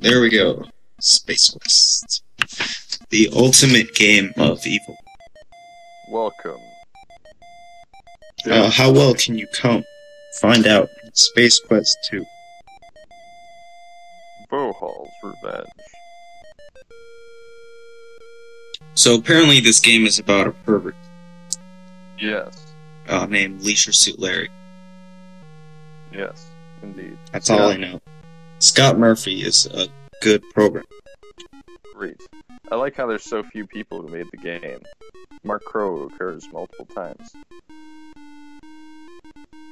There we go. Space Quest. The ultimate game of evil. Welcome. How well can you count? Find out. Space Quest 2. Bohal's Revenge. So apparently this game is about a pervert. Yes. Named Leisure Suit Larry. Yes, indeed. That's all I know. Scott Murphy is a good programmer. Great. I like how there's so few people who made the game. Mark Crowe occurs multiple times.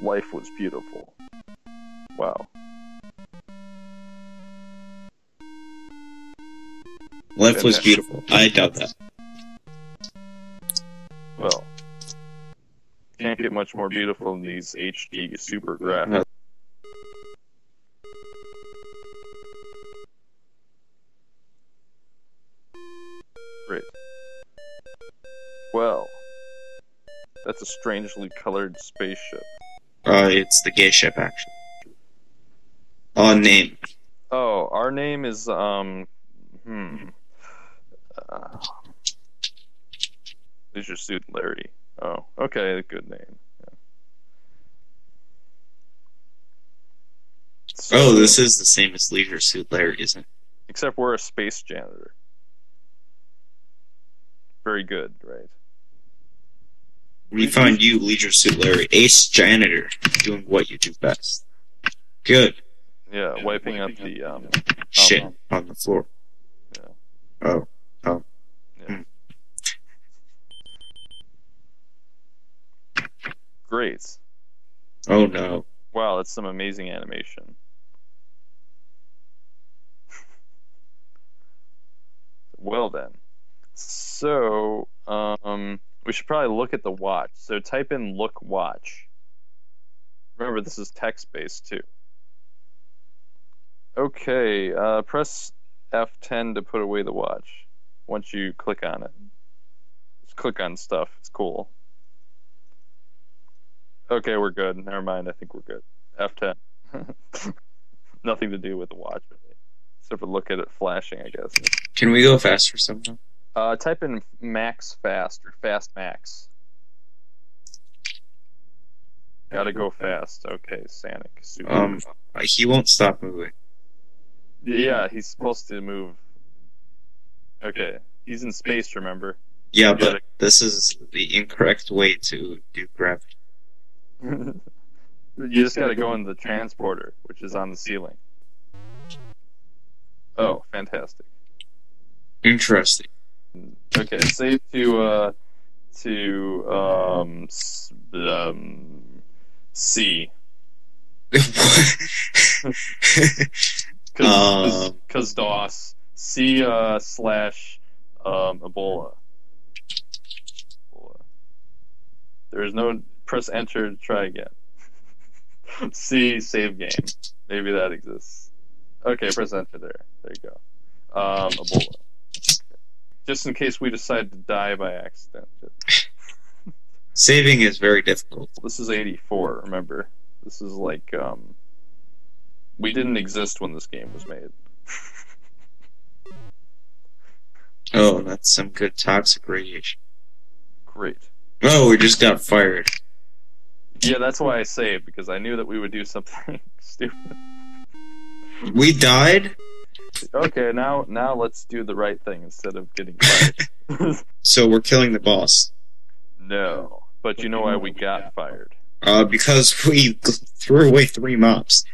Life was beautiful. Wow. Life was beautiful. I doubt that. Well, can't get much more beautiful than these HD super graphics. No. Great. Well, that's a strangely colored spaceship. It's the gay ship, actually. Our name. Oh, our name is, Leisure Suit Larry. Oh, okay, good name. Yeah. So, oh, this is the same as Leisure Suit Larry, isn't it? Except we're a space janitor. Very good, right? We find you, Leisure Suit Larry, ace janitor, doing what you do best. Good. Yeah, wiping up the shit on the floor. Yeah. Oh. Yeah. Great. Oh no. Wow, that's some amazing animation. Well then. So, we should probably look at the watch. So type in look watch. Remember, this is text-based, too. Okay, press F10 to put away the watch once you click on it. Just click on stuff. It's cool. Okay, we're good. Never mind. I think we're good. F10. Nothing to do with the watch, really. Except for look at it flashing, I guess. Can we go faster sometime? Type in max fast or fast max. Gotta go fast. Okay, Sanic. Super. He won't stop moving. Yeah, he's supposed to move. Okay, he's in space, remember? Yeah, but this is the incorrect way to do gravity. You just gotta go in the transporter, which is on the ceiling. Oh, fantastic. Interesting. Okay, save to C. Cause DOS C / Ebola. There's no press enter to try again. C save game. Maybe that exists. Okay, press enter there. There you go. Ebola. Just in case we decide to die by accident. Saving is very difficult. This is 84, remember? This is like, we didn't exist when this game was made. Oh, that's some good toxic radiation. Great. Oh, we just got fired. Yeah, that's why I saved, because I knew that we would do something stupid. We died? Okay, now let's do the right thing instead of getting fired. So we're killing the boss. No, but you know why we got fired? Because we threw away 3 mops.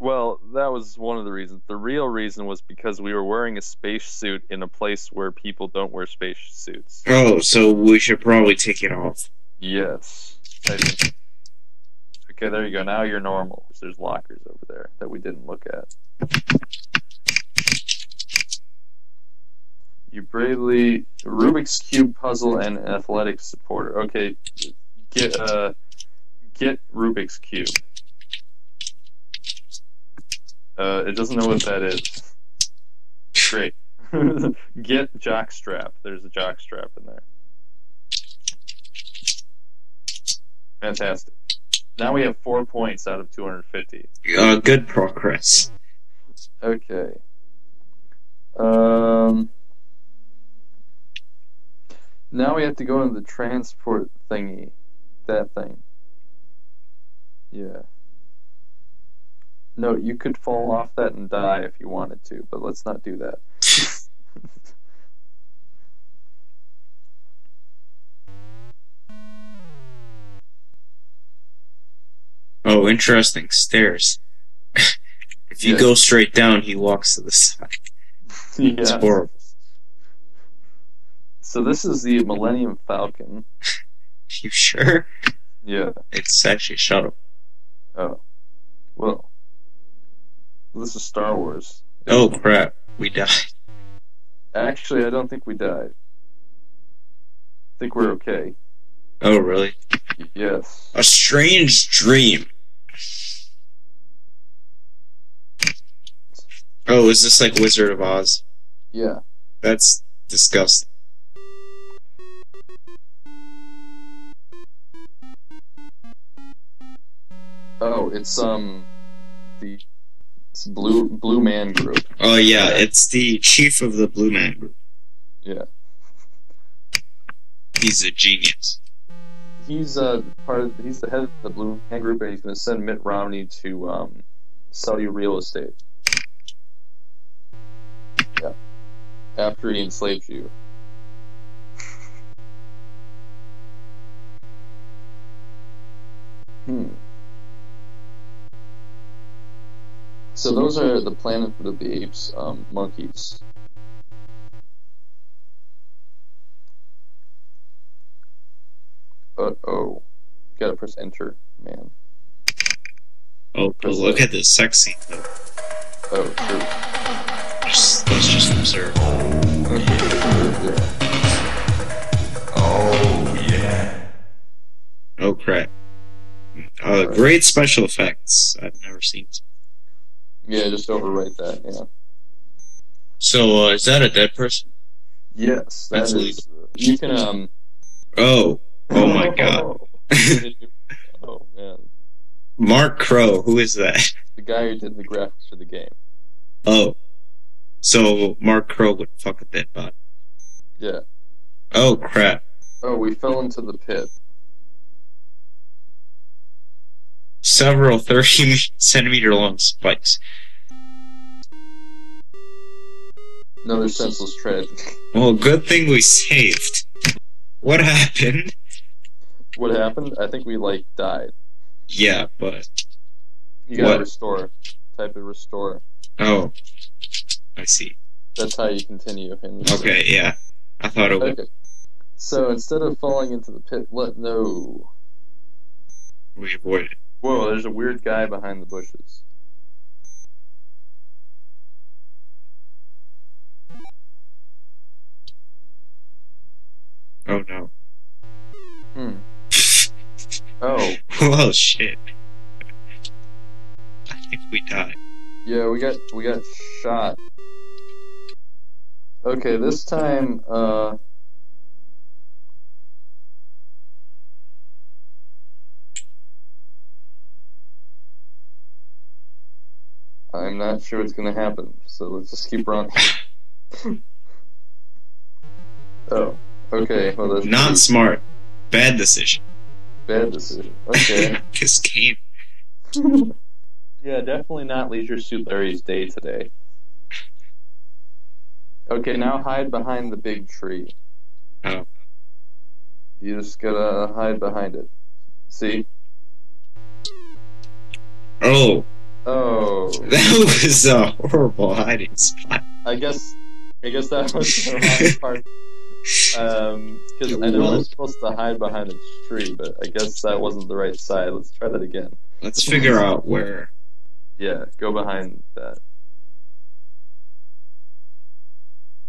Well, that was one of the reasons. The real reason was because we were wearing a space suit in a place where people don't wear space suits. Oh, so we should probably take it off. Yes. Okay, there you go. Now you're normal. There's lockers over there that we didn't look at. You bravely Rubik's Cube puzzle and athletic supporter. Okay, get Rubik's Cube. It doesn't know what that is. Great. Get jockstrap. There's a jockstrap in there. Fantastic. Now we have 4 points out of 250. Good progress. Okay. Now we have to go into the transport thingy. That thing. Yeah. No, you could fall off that and die if you wanted to, but let's not do that. Oh, interesting. Stairs. If you go straight down, he walks to the side. Yeah. It's horrible. So this is the Millennium Falcon. You sure? Yeah. It's actually a shuttle. Oh. Well. This is Star Wars. Oh, crap. We died. Actually, I don't think we died. I think we're okay. Oh, really? Yes. A strange dream. Oh, is this like Wizard of Oz? Yeah. That's disgusting. Oh, it's it's Blue Man Group. Oh yeah, it's the chief of the Blue Man Group. Yeah. He's a genius. He's he's the head of the Blue Man Group, and he's gonna send Mitt Romney to sell you real estate. Yeah. After he enslaves you. So those are the Planet of the Apes monkeys. Uh-oh. Gotta press enter, man. Oh, but look at this sex scene, though. Oh, true. Let's just observe. Oh, yeah. Oh, crap. Great special effects. I've never seen some. Yeah, just overwrite that, yeah. So, is that a dead person? Yes, that's legal. You can, Oh my god. Oh, man. Mark Crowe, who is that? The guy who did the graphics for the game. Oh. So, Mark Crowe would fuck a dead body. Yeah. Oh, crap. Oh, we fell into the pit. Several 30-centimeter-long spikes. Another senseless tragedy. Well, good thing we saved. What happened? What happened? I think we, like, died. Yeah, but... You gotta restore. Type in restore. Oh. I see. That's how you continue. Okay, yeah. I thought it would. Okay. So, instead of falling into the pit, we avoid it. Whoa, there's a weird guy behind the bushes. Oh no. Oh. Well, shit. I think we died. Yeah, we got shot. Okay, this time, I'm not sure what's gonna happen, so let's just keep running. Oh, okay. Well, that's not smart. Bad decision. Bad decision. Okay. This game. Yeah, definitely not Leisure Suit Larry's day today. Okay, now hide behind the big tree. Oh. You just gotta hide behind it. See? Oh. Oh, that was a horrible hiding spot. I guess that was the wrong part. Because I know I was supposed to hide behind a tree, but I guess that wasn't the right side. Let's try that again. Let's figure out where. Yeah, go behind that.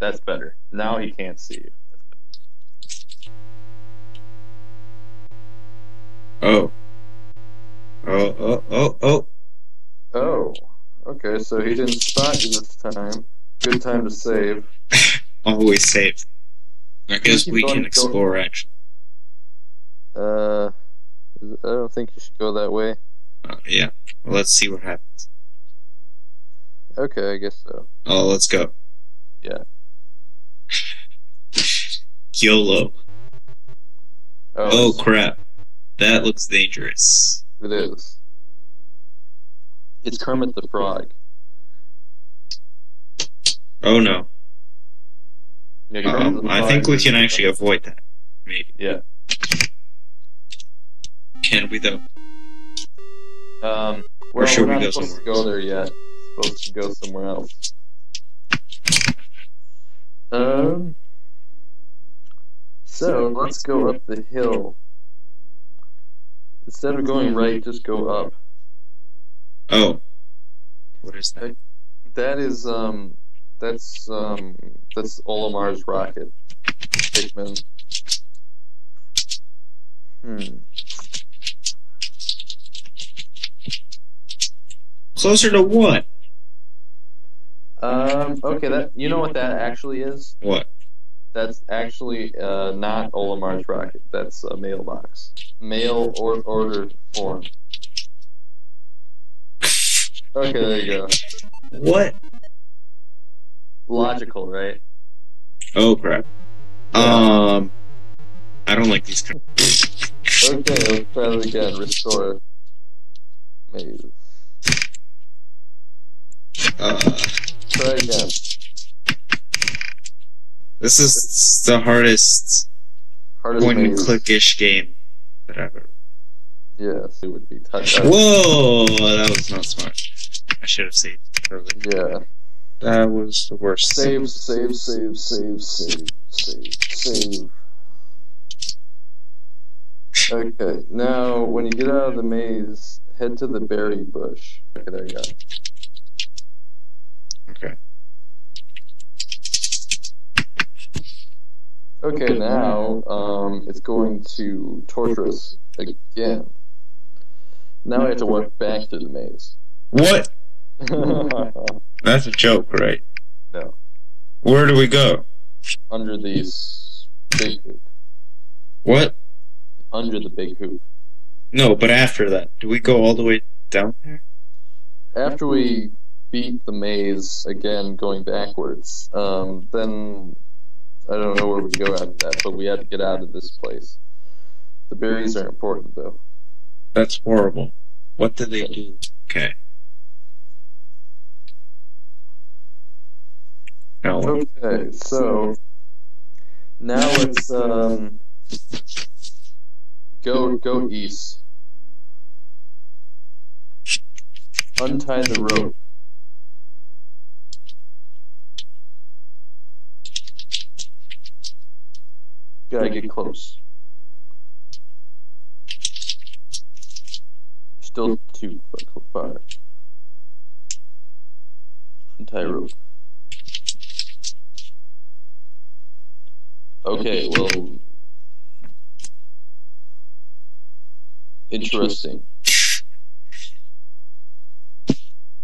That's better. Now he can't see you. Oh. Oh. Oh, okay, so he didn't spot you this time. Good time to save. Always save. I guess we can explore, actually. I don't think you should go that way. Yeah, well, let's see what happens. Okay, I guess so. Oh, let's go. Yeah. YOLO. Oh, crap. That looks dangerous. It is. It's Kermit the Frog. Oh, no. I think we can actually avoid that. Maybe. Yeah. Can we, though? Or should we go somewhere else? We're not supposed to go there yet. We're supposed to go somewhere else. So, let's go up the hill. Instead of going right, just go up. Oh. What is that? That is, that's Olimar's rocket. Pikmin. Closer to what? Okay, that, you know what that actually is? What? That's actually not Olimar's rocket. That's a mailbox. Mail or order form. Okay, there you go. What? Logical, right? Oh, crap. Yeah. I don't like these. Okay, let's try that again. Restore. Maze. Try again. This is the hardest point-and-click-ish game that I've ever. Yes, it would be touch. Whoa, that was not smart. I should have saved earlier. Yeah. That was the worst. Save. Okay, now when you get out of the maze, head to the berry bush. Okay, there you go. Okay. Okay, now it's going to torture us again. Now I have to walk back through the maze. What? That's a joke, right? No. Where do we go? Under the big hoop. What? Under the big hoop. No, but after that, do we go all the way down there? After we beat the maze again, going backwards, then I don't know where we go after that, but we have to get out of this place. The berries are important, though. That's horrible. What do they do? Okay. Okay, so now let's go east. Untie the rope. Gotta get close. Still too far. Untie rope. Okay, well... Interesting.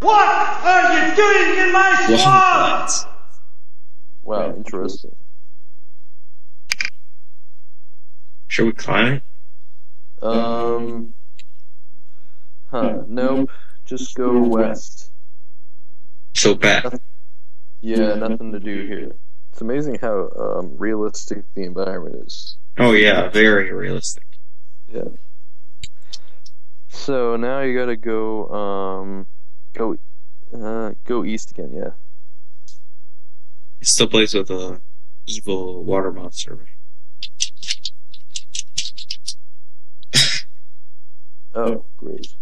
What are you doing in my swamp? Wow, interesting. Should we climb it? Nope. Just go west. So bad. Yeah, nothing to do here. It's amazing how realistic the environment is. Oh yeah, very realistic. Yeah. So now you gotta go go east again, yeah. It still plays with a evil water monster, right? Oh, great.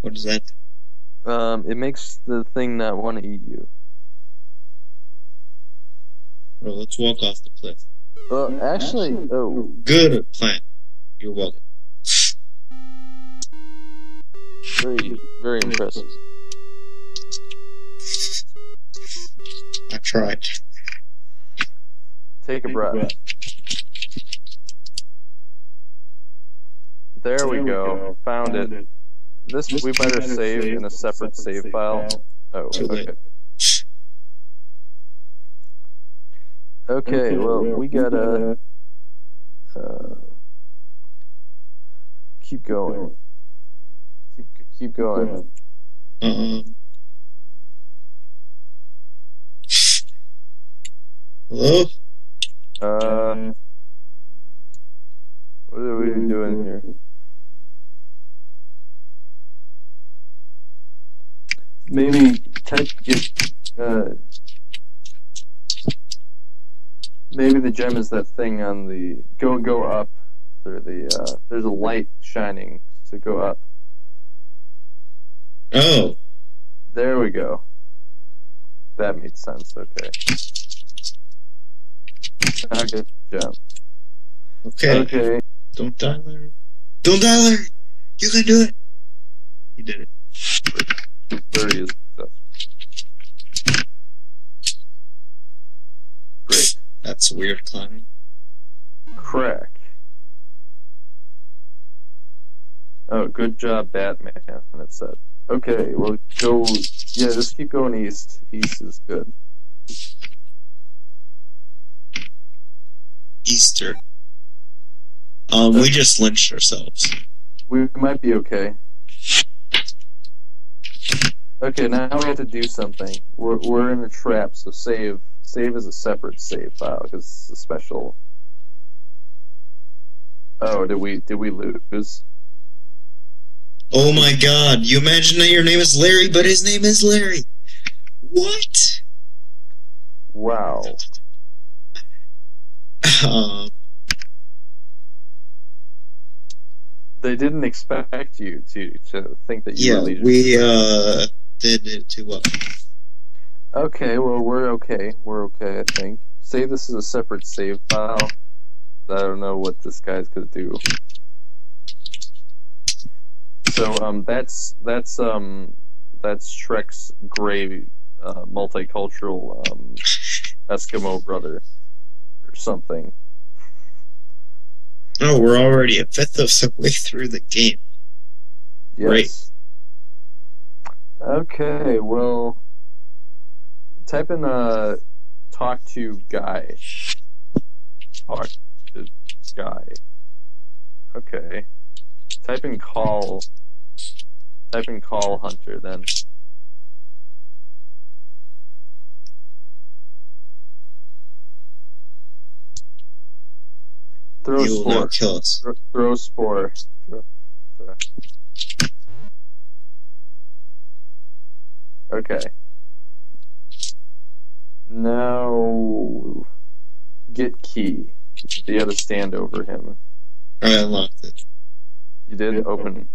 What is that? It makes the thing not want to eat you. Well, let's walk off the cliff. Actually... Oh. Good plan. You're welcome. Very, very impressive. I tried. Take a breath. There we go. Found it. This we better save in a separate save file. Oh, okay. Okay, well, we gotta keep going. Keep going. Hello? What are we doing here? Maybe maybe the gem is that thing on the go up through the there's a light shining to go up. Oh. There we go. That made sense, okay. Now get the gem. Okay. Okay. Don't die, Larry. Don't die, Larry! You can do it. You did it. Larry is successful. Great. That's weird climbing. Crack. Oh, good job, Batman. It said. Okay, well, go. Yeah, just keep going east. East is good. Easter. We just lynched ourselves. We might be okay. Okay, now we have to do something. We're in a trap, so save. Save is a separate save file because it's a special. Oh, did we lose? Oh my God! You imagine that your name is Larry, but his name is Larry. What? Wow. They didn't expect you to think that you were Legion. Yeah, we did it too well. Okay, well, we're okay. We're okay, I think. Save this as a separate save file. I don't know what this guy's gonna do. So that's Shrek's gray multicultural Eskimo brother or something. No, we're already a fifth of the way through the game. Yes. Great. Okay, well, type in talk to guy. Talk to guy. Okay. Type in call Hunter then. Throw you spore. Will not kill us. Throw spore. Throw. Okay. Now get key. You gotta stand over him. I unlocked it. You did? Open.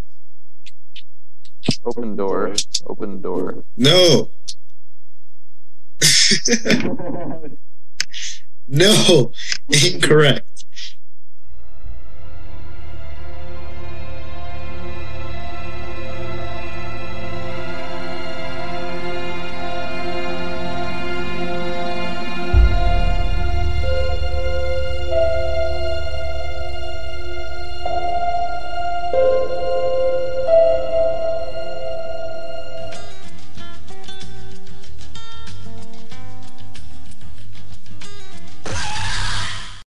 Open door. Open door. No! No! Incorrect.